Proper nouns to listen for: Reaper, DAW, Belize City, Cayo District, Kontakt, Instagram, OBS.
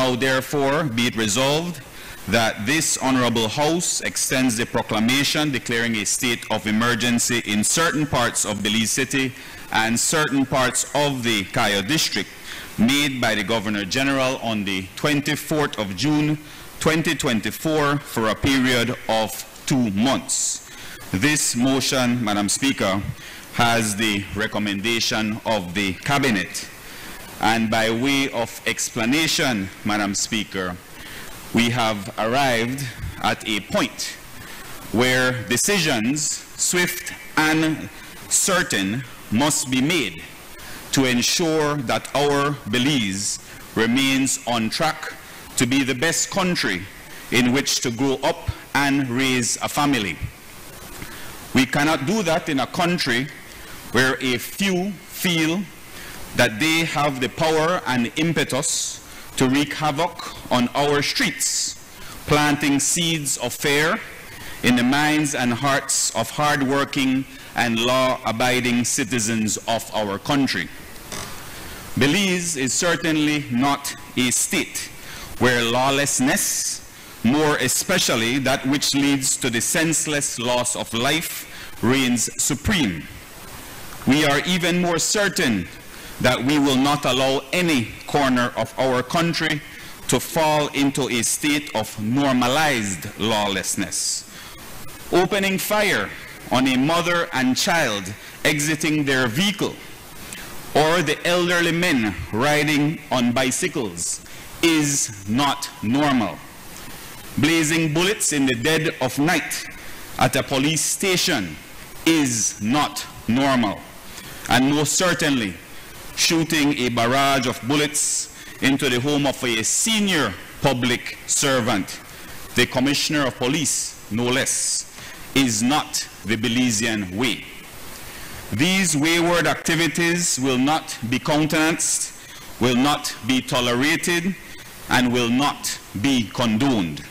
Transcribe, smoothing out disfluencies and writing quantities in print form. Now, therefore, be it resolved that this Honorable House extends the proclamation declaring a state of emergency in certain parts of Belize City and certain parts of the Cayo District made by the Governor General on the 24th of June, 2024 for a period of 2 months. This motion, Madam Speaker, has the recommendation of the Cabinet. And by way of explanation, Madam Speaker, we have arrived at a point where decisions, swift and certain, must be made to ensure that our Belize remains on track to be the best country in which to grow up and raise a family. We cannot do that in a country where a few feel that they have the power and impetus to wreak havoc on our streets, planting seeds of fear in the minds and hearts of hard-working and law-abiding citizens of our country. Belize is certainly not a state where lawlessness, more especially that which leads to the senseless loss of life, reigns supreme. We are even more certain that we will not allow any corner of our country to fall into a state of normalized lawlessness. Opening fire on a mother and child exiting their vehicle, or the elderly men riding on bicycles, is not normal. Blazing bullets in the dead of night at a police station is not normal. And most certainly, shooting a barrage of bullets into the home of a senior public servant, the Commissioner of Police, no less, is not the Belizean way. These wayward activities will not be countenanced, will not be tolerated, and will not be condoned.